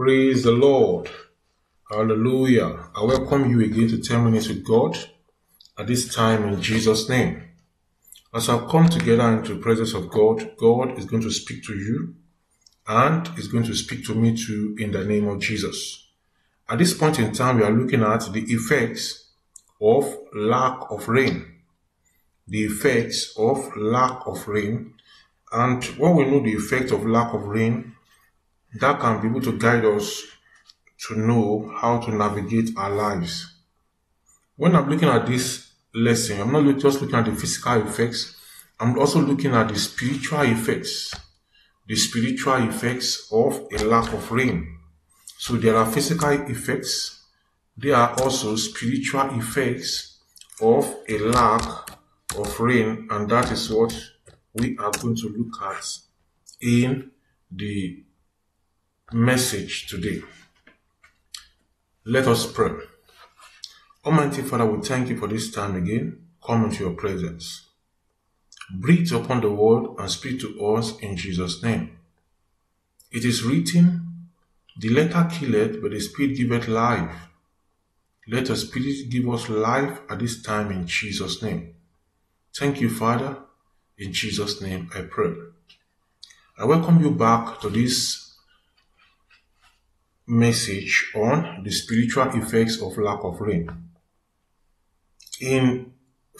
Praise the Lord. Hallelujah. I welcome you again to 10 Minutes with God, at this time in Jesus' name. As I come together into the presence of God, God is going to speak to you and is going to speak to me too in the name of Jesus. At this point in time, we are looking at the effects of lack of rain. The effects of lack of rain. And when we know the effect of lack of rain, that can be able to guide us to know how to navigate our lives. When I'm looking at this lesson, I'm not just looking at the physical effects. I'm also looking at the spiritual effects. The spiritual effects of a lack of rain. So there are physical effects. There are also spiritual effects of a lack of rain. And that is what we are going to look at in the message today. Let us pray. Almighty Father, we thank you for this time again. Come into your presence. Breathe upon the word and speak to us in Jesus' name. It is written, the letter killeth, but the spirit giveth life. Let the spirit give us life at this time in Jesus' name. Thank you, Father. In Jesus' name I pray. I welcome you back to this message on the spiritual effects of lack of rain. In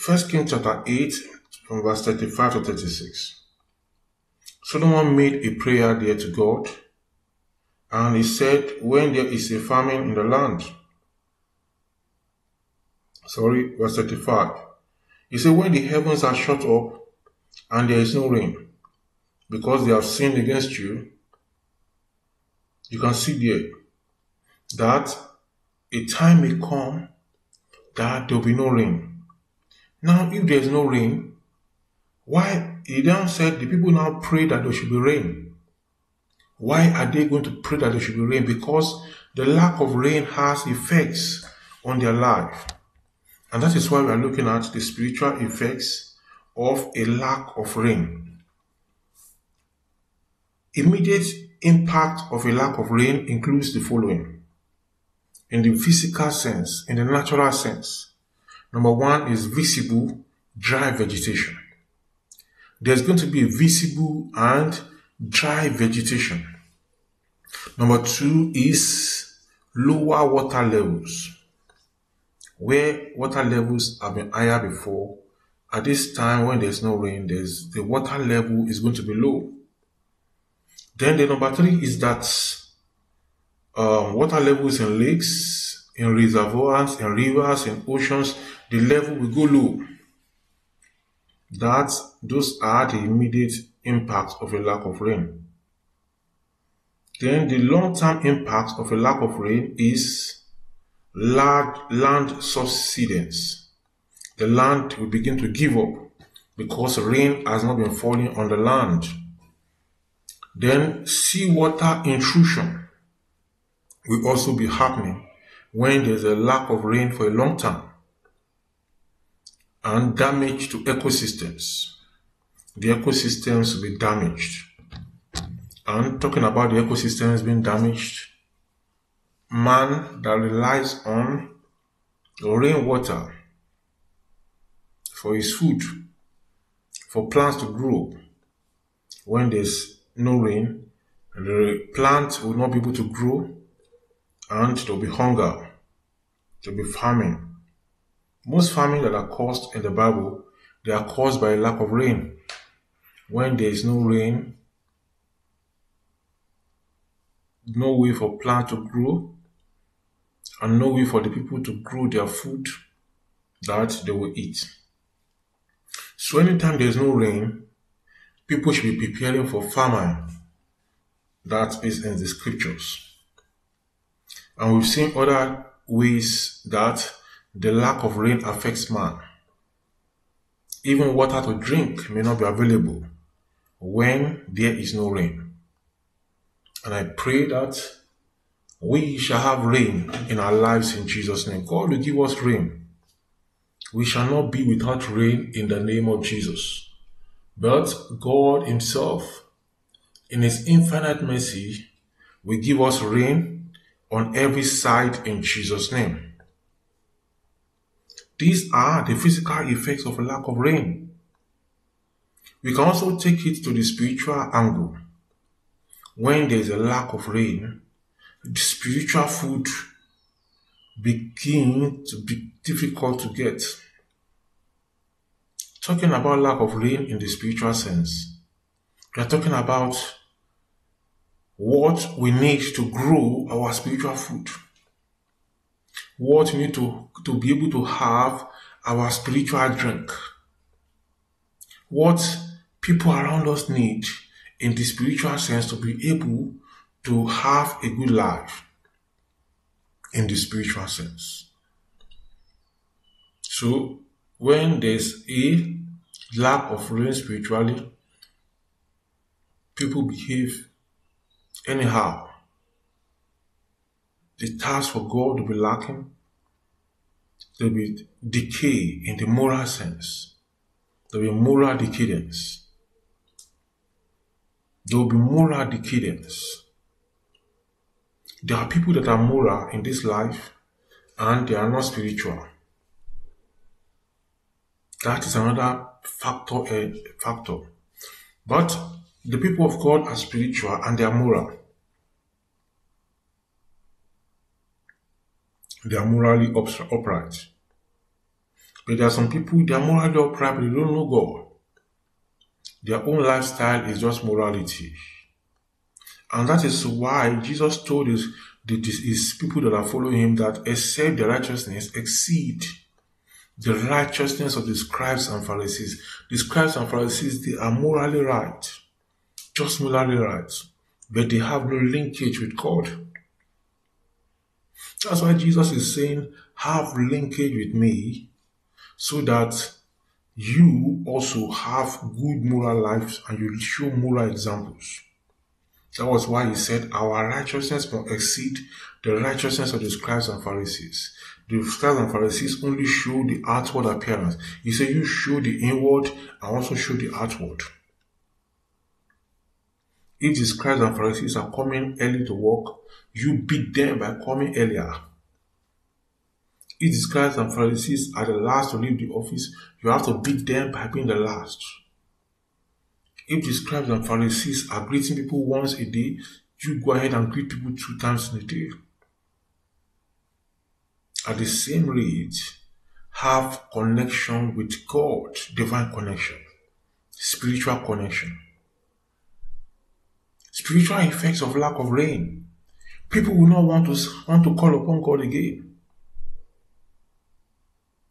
1 Kings chapter 8 from verse 35 to 36, Solomon made a prayer there to God, and he said, when there is a famine in the land, verse 35, he said, when the heavens are shut up and there is no rain, because they have sinned against you, you can see there that a time may come that there will be no rain. Now, if there is no rain, why? He then said the people now pray that there should be rain. Why are they going to pray that there should be rain? Because the lack of rain has effects on their life. And that is why we are looking at the spiritual effects of a lack of rain. Immediate impact of a lack of rain includes the following. In the physical sense, in the natural sense, number one is visible dry vegetation. There's going to be a visible and dry vegetation. Number two is lower water levels. Where water levels have been higher before, at this time when there's no rain, the water level is going to be low. Then the number three is that water levels in lakes, in reservoirs, in rivers, in oceans, the level will go low. Those are the immediate impacts of a lack of rain. Then the long-term impact of a lack of rain is land subsidence. The land will begin to give up because rain has not been falling on the land. Then seawater intrusion will also be happening when there's a lack of rain for a long time, and damage to ecosystems. The ecosystems will be damaged. And talking about the ecosystems being damaged, man that relies on rainwater for his food, for plants to grow, when there's no rain, the plant will not be able to grow, and there will be hunger, there will be famine. Most famine that are caused in the Bible, they are caused by a lack of rain. When there is no rain, no way for plants to grow, and no way for the people to grow their food that they will eat. So anytime there is no rain, people should be preparing for famine. That is in the scriptures. And we've seen other ways that the lack of rain affects man. Even water to drink may not be available when there is no rain. And I pray that we shall have rain in our lives in Jesus' name. God will give us rain. We shall not be without rain in the name of Jesus. But God himself, in his infinite mercy, will give us rain on every side in Jesus' name. These are the physical effects of a lack of rain. We can also take it to the spiritual angle. When there is a lack of rain, the spiritual food begins to be difficult to get. Talking about lack of rain in the spiritual sense, we are talking about what we need to grow our spiritual food, what we need to be able to have our spiritual drink, what people around us need in the spiritual sense to be able to have a good life in the spiritual sense. So when there's a lack of rain spiritually, people behave anyhow. The task for God will be lacking. There will be decay in the moral sense. There will be moral decadence. There will be moral decadence. There are people that are moral in this life and they are not spiritual. That is another factor. But the people of God are spiritual and they are moral. They are morally upright. But there are some people, they are morally upright, but they don't know God. Their own lifestyle is just morality. And that is why Jesus told his people that are following him that except the righteousness exceed the righteousness of the scribes and Pharisees. The scribes and Pharisees, they are morally right. Just morally right. But they have no linkage with God. That's why Jesus is saying, have linkage with me so that you also have good moral lives and you show moral examples. That was why he said, our righteousness must exceed the righteousness of the scribes and Pharisees. The scribes and Pharisees only show the outward appearance. He said, you show the inward and also show the outward. If the scribes and Pharisees are coming early to work, you beat them by coming earlier. If the scribes and Pharisees are the last to leave the office, you have to beat them by being the last. If the scribes and Pharisees are greeting people once a day, you go ahead and greet people 2 times in a day. At the same rate, have connection with God, divine connection, spiritual connection. Spiritual effects of lack of rain. People will not want to call upon God again.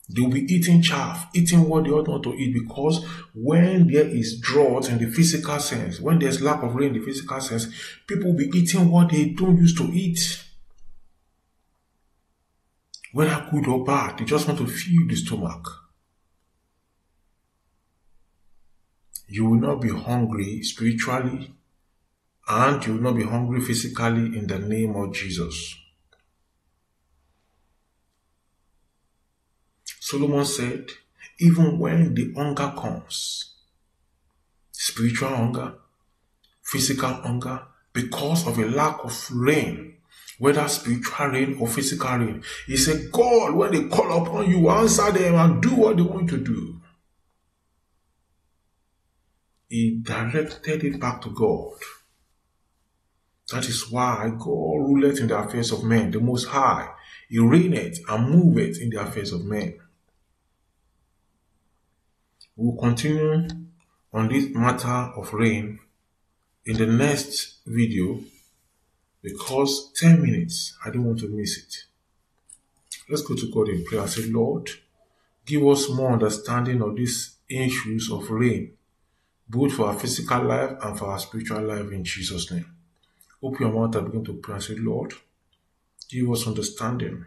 They will be eating chaff, eating what they ought not to eat, because when there is drought in the physical sense, when there is lack of rain in the physical sense, people will be eating what they don't used to eat. Whether good or bad, they just want to fill the stomach. You will not be hungry spiritually, and you will not be hungry physically in the name of Jesus. Solomon said, even when the hunger comes, spiritual hunger, physical hunger, because of a lack of rain, whether spiritual rain or physical rain, he said, God, when they call upon you, answer them and do what they want to do. He directed it back to God. That is why God ruleth in the affairs of men, the Most High. He reigneth and moveth in the affairs of men. We will continue on this matter of rain in the next video, because 10 minutes, I don't want to miss it. Let's go to God in prayer and say, Lord, give us more understanding of these issues of rain, both for our physical life and for our spiritual life, in Jesus' name. Open your mouth and begin to pray and say, Lord, give us understanding.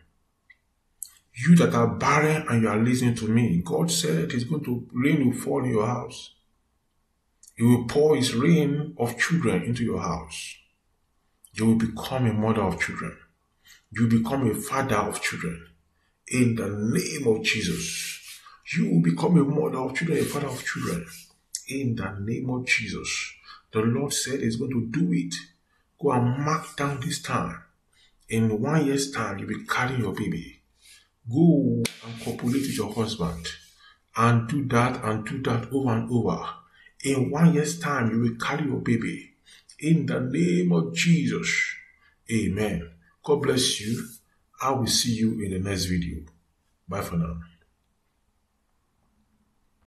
You that are barren and you are listening to me, God said it's going to rain will fall in your house. He will pour his rain of children into your house. You will become a mother of children. You will become a father of children. In the name of Jesus. You will become a mother of children, a father of children. In the name of Jesus. The Lord said he's going to do it. Go and mark down this time. In 1 year's time, you'll be carrying your baby. Go and copulate with your husband. And do that over and over. In 1 year's time, you will carry your baby. In the name of Jesus. Amen. God bless you. I will see you in the next video. Bye for now.